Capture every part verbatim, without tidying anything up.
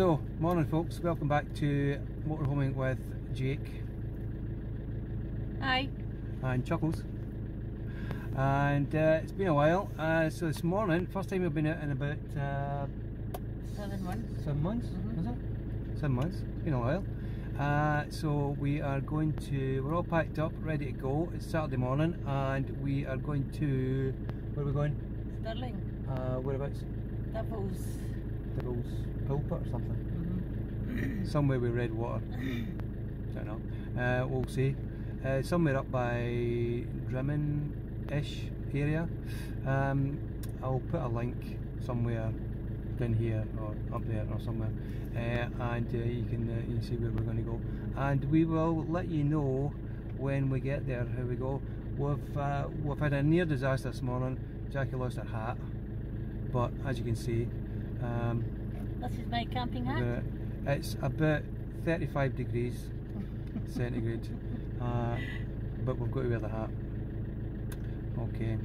So, morning folks, welcome back to Motorhoming with Jake. Hi. And Chuckles. And uh, it's been a while, uh, so this morning, first time we've been out in about... Uh, seven months. Seven months, mm-hmm. was it? Seven months, it's been a while. Uh, so we are going to, we're all packed up, ready to go. It's Saturday morning and we are going to, where are we going? Stirling. Uh, whereabouts? Devil's. Devil's Pulpit or something. Mm-hmm. Somewhere with red water. I don't know. Uh, we'll see. Uh, somewhere up by Drimmin-ish area. Um, I'll put a link somewhere down here or up there or somewhere, uh, and uh, you can uh, you can see where we're going to go. And we will let you know when we get there how we go. We've uh, we've had a near disaster this morning. Jackie lost her hat, but as you can see, um, this is my camping hat. The, it's about thirty-five degrees centigrade. Uh, but we've got to wear the hat. Okay,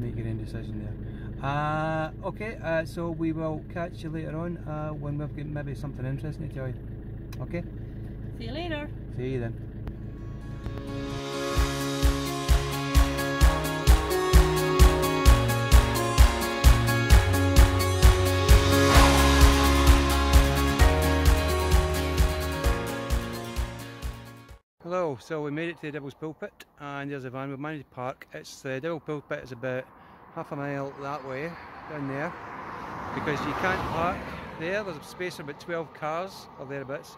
make your own decision there. Uh, okay, uh, so we will catch you later on uh, when we've got maybe something interesting to tell you. Okay? See you later. See you then. Hello, so we made it to the Devil's Pulpit and there's a van. We've managed to park. It's the Devil's Pulpit is about half a mile that way, down there, because you can't park there. There's a space for about twelve cars or thereabouts.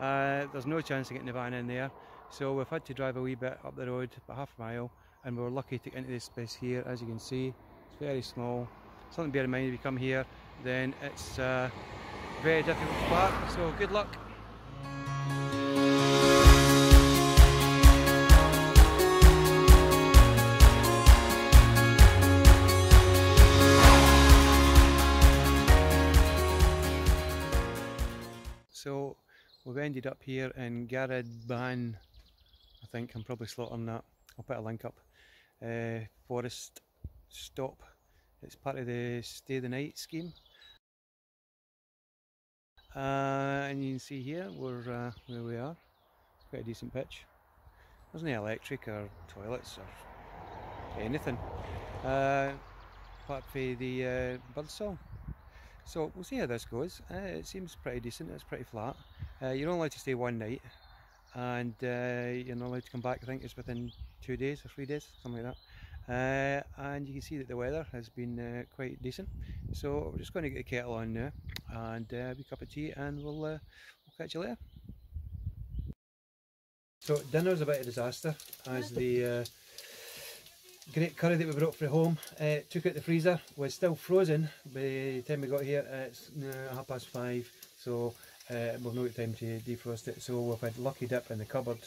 Uh, there's no chance of getting the van in there, so we've had to drive a wee bit up the road, about half a mile, and we were lucky to get into this space here. As you can see, it's very small. Something to bear in mind if you come here, then it's uh, very difficult to park, so good luck. So we've ended up here in Garadhban, I think. I'm probably slaughtering that. I'll put a link up. Uh, forest stop. It's part of the stay the night scheme. Uh, and you can see here we're, uh, where we are. It's quite a decent pitch. There's no electric or toilets or anything. Uh, apart from the uh, birdsong. So we'll see how this goes. Uh, it seems pretty decent. It's pretty flat. Uh, you're only allowed to stay one night, and uh, you're not allowed to come back. I think it's within two days or three days, something like that. Uh, and you can see that the weather has been uh, quite decent. So we're just going to get the kettle on now and uh, have a cup of tea, and we'll, uh, we'll catch you later. So dinner's a bit of a disaster, as the uh, great curry that we brought from home, uh, took out the freezer, was still frozen by the time we got here. It's now half past five, so uh, we've not got time to defrost it, so we've had lucky dip in the cupboard,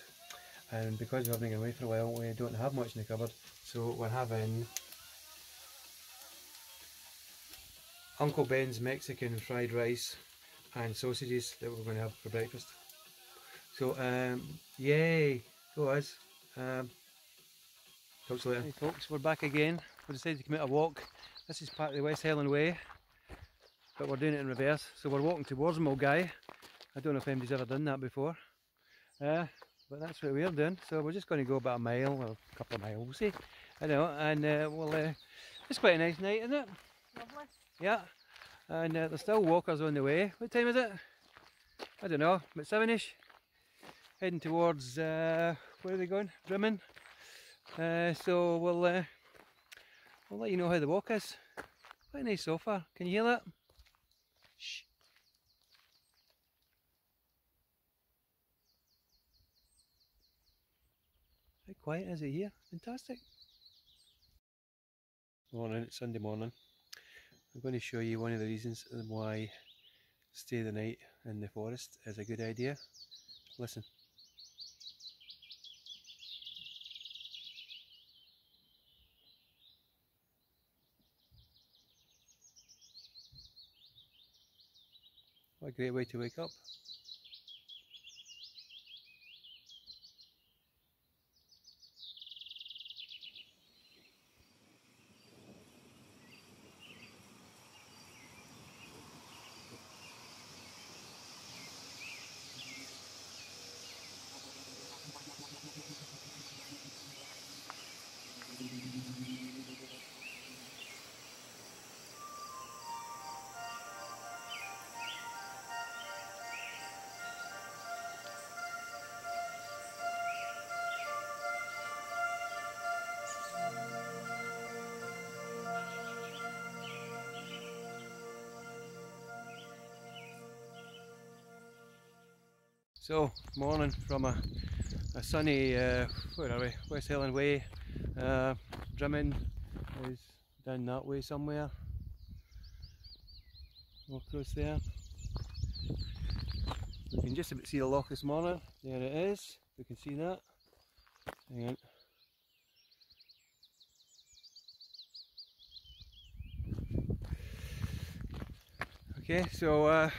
and because we haven't been away for a while we don't have much in the cupboard, so we're having Uncle Ben's Mexican fried rice and sausages that we're going to have for breakfast. So um, yay, go us. Um, Talk to you later. Hey folks, we're back again. We decided to come out a walk. This is part of the West Highland Way, but we're doing it in reverse. So we're walking towards Mulgay. I don't know if anybody's ever done that before, uh, but that's what we're doing. So we're just going to go about a mile or a couple of miles, we'll see. I know, and uh, well, uh, it's quite a nice night, isn't it? Lovely. Yeah, and uh, there's still walkers on the way. What time is it? I don't know, about seven-ish. Heading towards, uh, where are they going? Drimmin. Uh, so we'll uh, we'll let you know how the walk is. Quite a nice so far. Can you hear that? Shh. How quiet is it here? Fantastic. Morning, it's Sunday morning. I'm going to show you one of the reasons why stay the night in the forest is a good idea. Listen. What a great way to wake up. So, morning from a, a sunny, uh, where are we, West Highland Way. uh, Drimmin is down that way somewhere, all across there. We can just about see the loch this morning, there it is, we can see that. Hang on. Okay, so uh,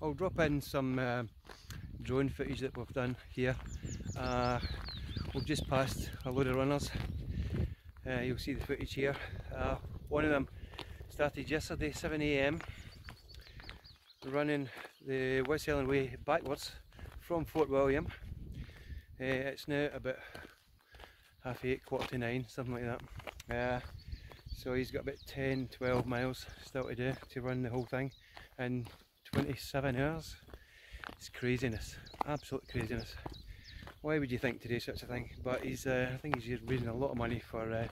I'll drop in some uh, drone footage that we've done here. Uh, we've just passed a load of runners. Uh, you'll see the footage here. Uh, one of them started yesterday, seven A M, running the West Highland Way backwards from Fort William. Uh, it's now about half eight, quarter to nine, something like that. Uh, so he's got about ten, twelve miles still to do to run the whole thing in twenty-seven hours. It's craziness, absolute craziness. Why would you think to do such a thing? But he's, uh, I think he's raising a lot of money for uh,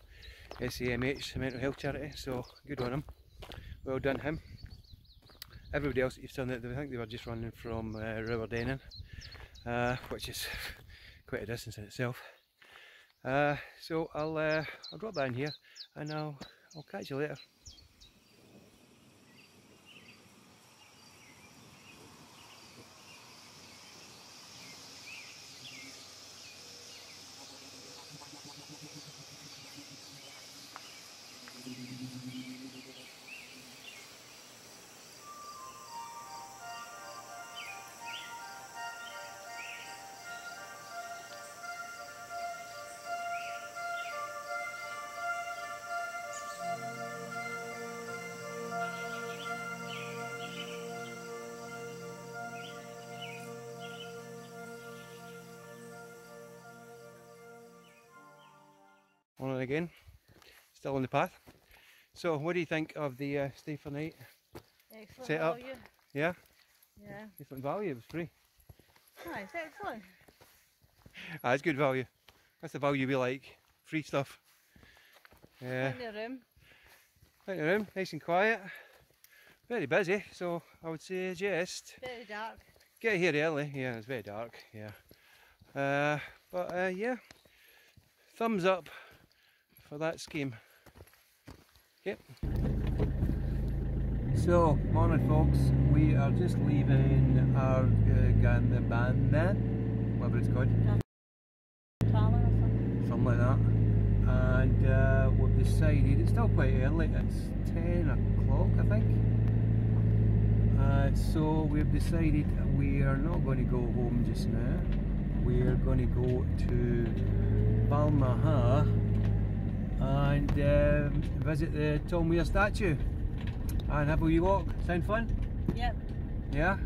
S A M H, mental health charity, so good on him. Well done him. Everybody else that you've done, I think they were just running from uh, River Denon, uh, which is quite a distance in itself. Uh, so I'll, uh, I'll drop that in here and I'll, I'll catch you later. On again, still on the path. So, what do you think of the uh, stay for night? Excellent set up. Value. Yeah? Yeah. Excellent value, it was free. Oh, it's excellent. Ah, it's good value. That's the value we like. Free stuff. Yeah. Plenty of room. Plenty of room, nice and quiet. Very busy, so I would say just. Very dark. Get here early, yeah, it's very dark, yeah. Uh, but uh, yeah, thumbs up for that scheme. Yep. So, morning folks, we are just leaving our Garadhban then, whatever it's called. Something like that. And uh, we've decided, it's still quite early, it's ten o'clock I think. Uh, so we've decided we are not going to go home just now. We are going to go to Balmaha and um, visit the Tom Weir statue and have a wee walk. Sound fun? Yep. Yeah?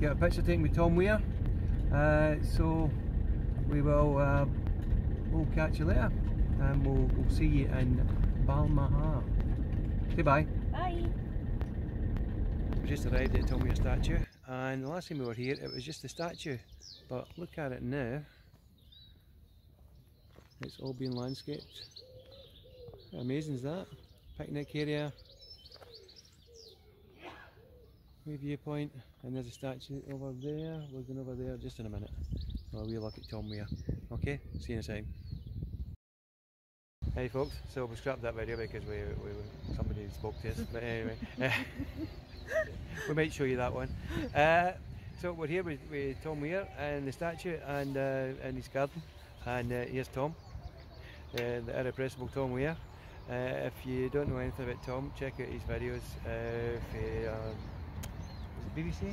Get a picture taken with Tom Weir. Uh, so we will uh, we'll catch you later and we'll, we'll see you in Balmaha. Say bye. Bye. We just arrived at the Tom Weir statue and the last time we were here it was just the statue, but look at it now. It's all been landscaped. How amazing is that? Picnic area, viewpoint, and there's a statue over there. We're going over there just in a minute. Well, we'll look at Tom Weir. Okay, see you in a second. Hey folks, so we scrapped that video because we, we somebody spoke to us, but anyway, we might show you that one. Uh, so we're here with, with Tom Weir and the statue and uh, in his garden, and uh, here's Tom, uh, the irrepressible Tom Weir. Uh, if you don't know anything about Tom, check out his videos uh, for um, is it B B C?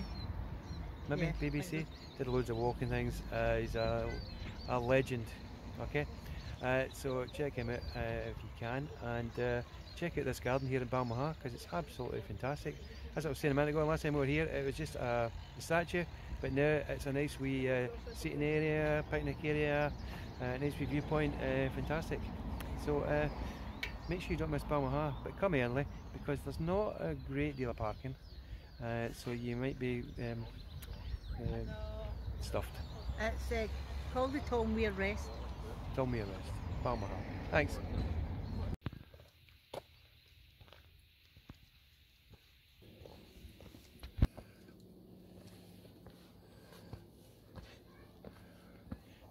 Maybe yeah, B B C? Did loads of walking things. Uh, he's a, a legend, okay? Uh, so check him out uh, if you can, and uh, check out this garden here in Balmaha because it's absolutely fantastic. As I was saying a minute ago, last time we were here it was just a, a statue, but now it's a nice wee uh, seating area, picnic area, uh, nice wee viewpoint, uh, fantastic. So. Uh, Make sure you don't miss Balmaha, but come early because there's not a great deal of parking, uh, so you might be um, um, stuffed. It's uh, called the Tom Weir Rest. Tom Weir Rest, Balmaha. Thanks.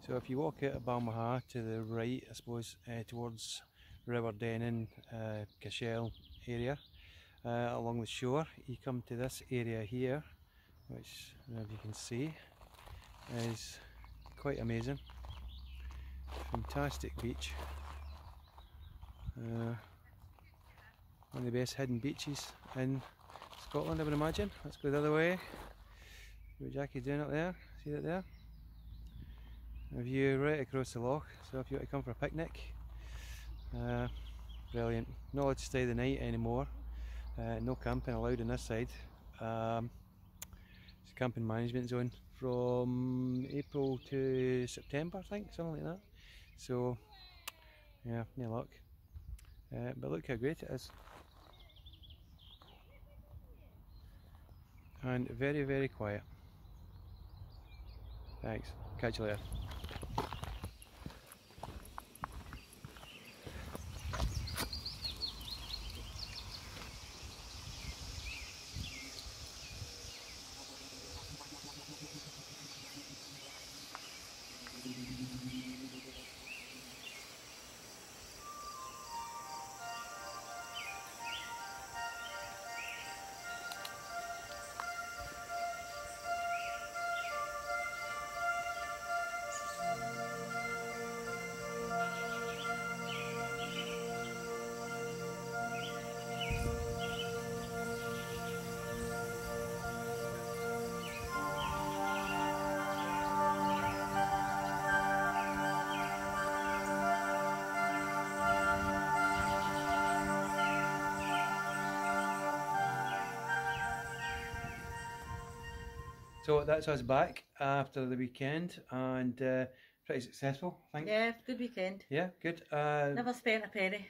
So if you walk out of Balmaha to the right, I suppose, uh, towards River Denon, uh, Cashel area, uh, along the shore, you come to this area here, which, I don't know if you can see, is quite amazing. Fantastic beach. Uh, one of the best hidden beaches in Scotland, I would imagine. Let's go the other way. See what Jackie's doing up there. See that there? A view right across the loch. So if you want to come for a picnic, uh, brilliant. Not allowed to stay the night anymore. Uh, no camping allowed on this side. Um, it's a camping management zone from April to September, I think, something like that. So, yeah, no luck. Uh, but look how great it is. And very, very quiet. Thanks. Catch you later. So that's us back after the weekend, and uh, pretty successful, I think. Yeah, good weekend. Yeah, good. Uh, Never spent a penny.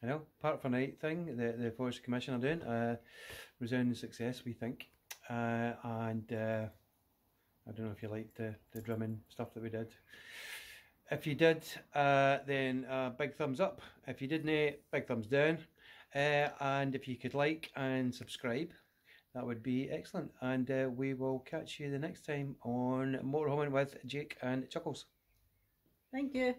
I know, Park for Night thing, the, the Forestry Commission are doing, uh, resounding success, we think. Uh, and uh, I don't know if you liked the, the Drimmin stuff that we did. If you did, uh, then uh, big thumbs up. If you didn't, big thumbs down. Uh, and if you could like and subscribe, that would be excellent, and uh, we will catch you the next time on Motorhoming with Jake and Chuckles. Thank you.